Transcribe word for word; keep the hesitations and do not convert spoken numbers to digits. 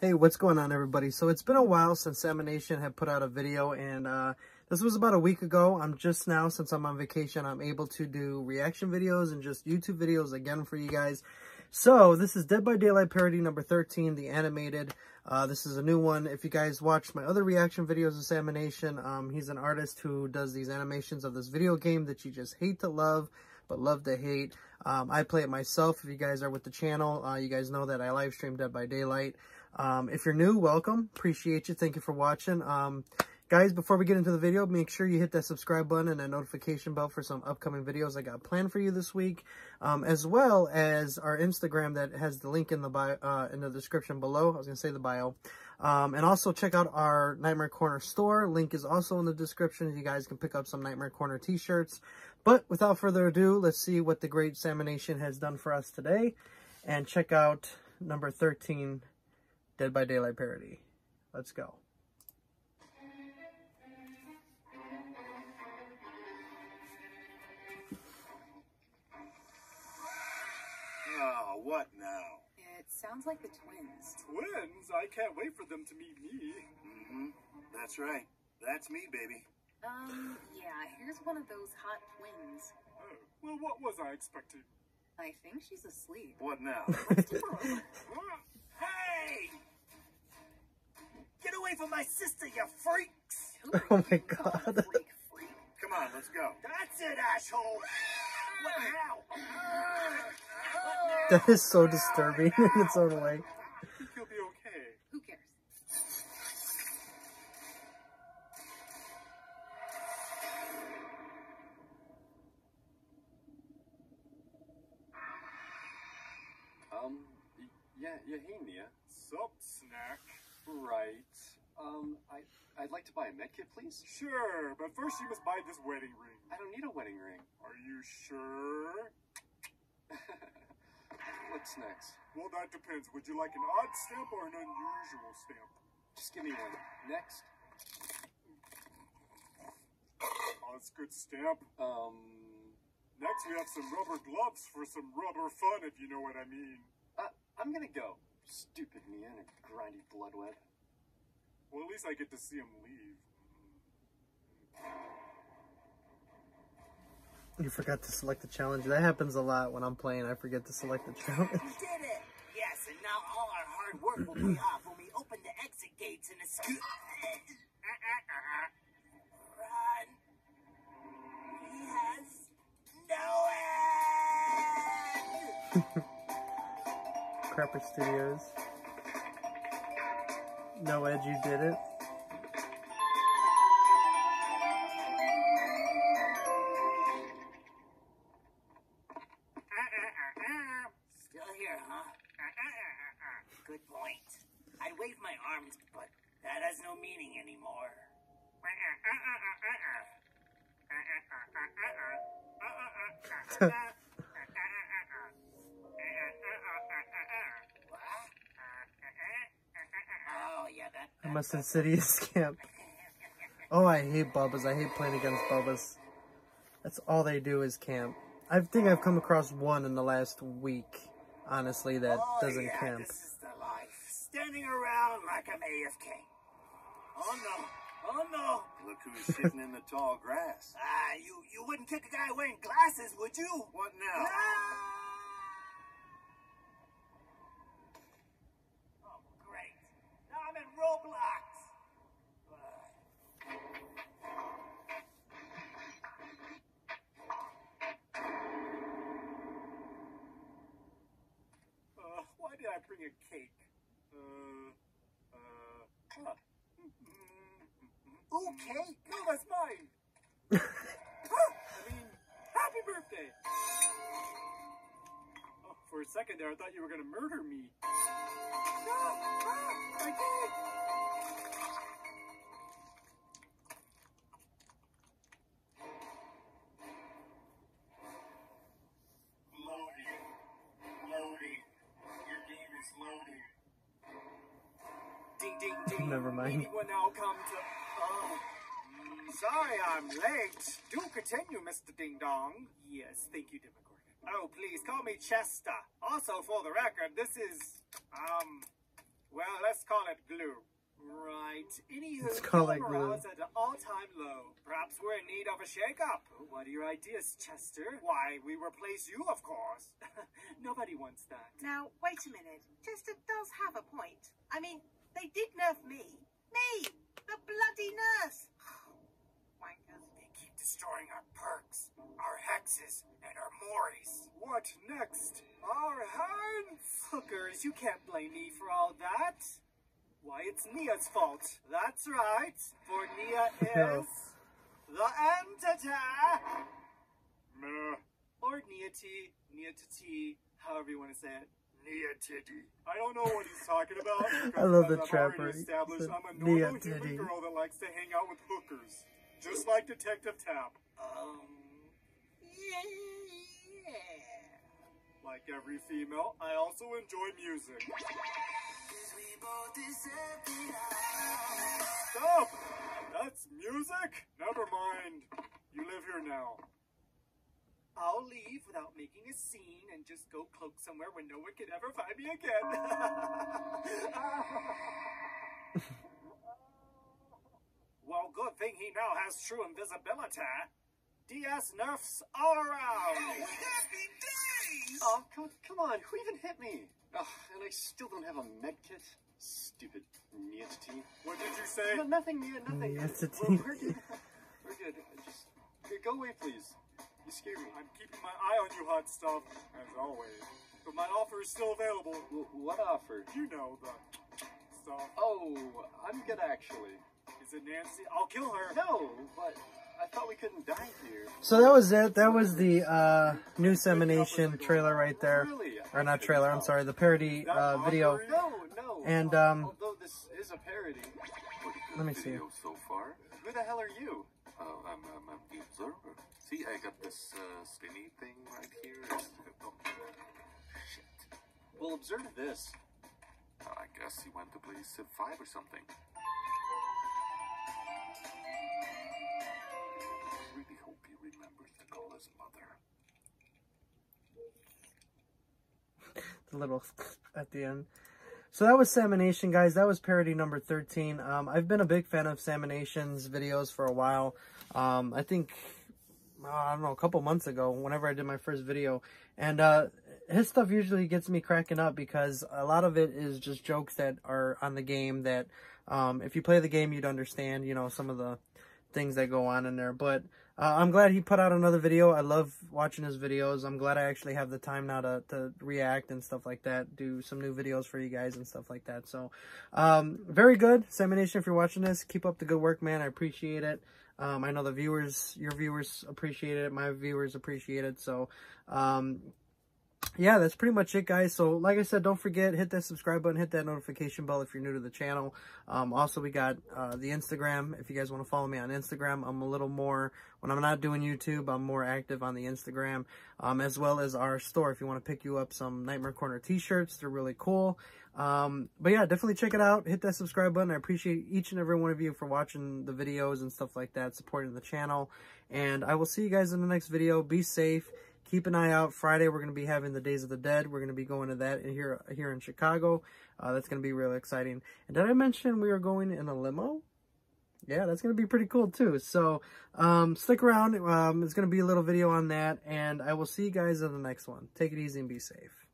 Hey, what's going on, everybody? So it's been a while since Samination had put out a video, and uh, this was about a week ago. I'm just now, since I'm on vacation, I'm able to do reaction videos and just YouTube videos again for you guys. So this is Dead by Daylight parody number thirteen, the animated. Uh, this is a new one. If you guys watched my other reaction videos of Samination, um, he's an artist who does these animations of this video game that you just hate to love, but love to hate. Um, I play it myself. If you guys are with the channel, uh, you guys know that I live stream Dead by Daylight. Um, if you're new, welcome. Appreciate you. Thank you for watching. Um, guys, before we get into the video, make sure you hit that subscribe button and that notification bell for some upcoming videos I got planned for you this week, um, as well as our Instagram that has the link in the bio, uh, in the description below. I was going to say the bio. Um, and also check out our Nightmare Corner store. Link is also in the description. You guys can pick up some Nightmare Corner t-shirts. But without further ado, let's see what the great Samination has done for us today. And check out number thirteen, Dead by Daylight parody. Let's go. Oh, what now? It sounds like the twins. Twins? I can't wait for them to meet me. Mm-hmm. That's right. That's me, baby. Um, yeah, here's one of those hot twins. Oh, well, what was I expecting? I think she's asleep. What now? Let's do her. Hey! Get away from my sister, you freaks! Oh my god. Come on, let's go. That's it, asshole! What now? That is so disturbing in its own way. I think you'll be okay. Who cares? Um, yeah, you hear me, yeah? Sup, snack? Right. Um, I, I'd like to buy a medkit, please. Sure, but first you must buy this wedding ring. I don't need a wedding ring. Are you sure? What's next? Well, that depends. Would you like an odd stamp or an unusual stamp? Just give me one. Next. Oh, that's a good stamp. Um, next we have some rubber gloves for some rubber fun, if you know what I mean. Uh, I'm gonna go. Stupid me and a grindy bloodweb. Well, at least I get to see him leave. You forgot to select the challenge. That happens a lot when I'm playing. I forget to select the challenge. We did it! Yes, and now all our hard work will pay off when we open the exit gates and escape. Run! He has no end! Crapper Studios. No, Ed, you did it. Still here, huh? Good point. I wave my arms, but that has no meaning anymore. I must insidious camp. Oh, I hate Bubba's. I hate playing against Bubba's. That's all they do is camp. I think I've come across one in the last week, honestly, that oh, doesn't yeah, camp. This is the life. Standing around like I'm A F K. Oh no, oh no. Look who's sitting in the tall grass. Ah, uh, you, you wouldn't kick a guy wearing glasses, would you? What now? No! Bring a cake. Uh, uh, huh. Ooh, cake? No, that's mine. Huh? I mean, happy birthday. Oh, for a second there, I thought you were going to murder me. No, ah, my cake. Never mind. Now come to, oh. Sorry I'm late. Do continue, Mister Ding Dong. Yes, thank you, Demogorgon. Oh, please, call me Chester. Also, for the record, this is, um, well, let's call Scarlet Glue. Right. Anywho, Scarlet Glue is at an all-time low. Perhaps we're in need of a shake-up. What are your ideas, Chester? Why, we replace you, of course. Nobody wants that. Now, wait a minute. Chester does have a point. I mean, they did nerf me. Me! The bloody nurse! Wankers. They keep destroying our perks, our hexes, and our mores. What next? Our hands? Hookers, you can't blame me for all that. Why, it's Nia's fault. That's right, for Nia is... the entity! Meh. Or Nia-ti, Nia-ti-ti, however you want to say it. Nia-titty. I don't know what he's talking about. I love the trapper. Established I'm a normal human girl that likes to hang out with hookers. Just like Detective Tap. Um... Yeah. Like every female, I also enjoy music. Stop! That's music? Never mind. You live here now. I'll leave without making a scene and just go cloak somewhere where no one can ever find me again. Well, good thing he now has true invisibility. D S nerfs all around. Oh, happy days! Oh, come, come on. Who even hit me? Oh, and I still don't have a medkit. Stupid Niatity. What did you say? No, nothing, Nia, nothing. Niatity. Well, we're good. We're good. Just go away, please. You scared me. I'm keeping my eye on you, hot stuff, as always. But my offer is still available. W what offer? You know, the stuff. Oh, I'm good, actually. Is it Nancy? I'll kill her. No, but I thought we couldn't die here. So that was it. That was the uh, new Samination trailer right there. Really? Or not trailer, I'm sorry, the parody uh, video. No, no. And, um... although this is a parody. Let me see. So far. Who the hell are you? Uh, I'm, I'm, I'm the observer. See, I got this uh, skinny thing right here. Oh, shit. Well, observe this. Uh, I guess he went to play Civ five or something. I really hope he remembers to call his mother. The little at the end. So that was Samination, guys. That was parody number thirteen. Um, I've been a big fan of Samination's videos for a while. Um, I think, uh, I don't know, a couple months ago, whenever I did my first video. And uh, his stuff usually gets me cracking up because a lot of it is just jokes that are on the game that um, if you play the game, you'd understand, you know, some of the things that go on in there. But uh, I'm glad he put out another video. I love watching his videos. I'm glad I actually have the time now to, to react and stuff like that, do some new videos for you guys and stuff like that. So um very good, Samination. If you're watching this, keep up the good work, man. I appreciate it. um I know the viewers, your viewers appreciate it, my viewers appreciate it. So um yeah, that's pretty much it, guys. So like I said, don't forget, hit that subscribe button, hit that notification bell if you're new to the channel. Um also, we got uh the Instagram. If you guys want to follow me on Instagram, I'm a little more, when I'm not doing YouTube, I'm more active on the Instagram. Um as well as our store, if you want to pick you up some Nightmare Corner t-shirts, they're really cool. Um but yeah, definitely check it out, hit that subscribe button. I appreciate each and every one of you for watching the videos and stuff like that, supporting the channel, and I will see you guys in the next video. Be safe. Keep an eye out. Friday, we're going to be having the Days of the Dead. We're going to be going to that here here in Chicago. Uh, that's going to be really exciting. And did I mention we are going in a limo? Yeah, that's going to be pretty cool too. So um, stick around. Um, it's going to be a little video on that. And I will see you guys in the next one. Take it easy and be safe.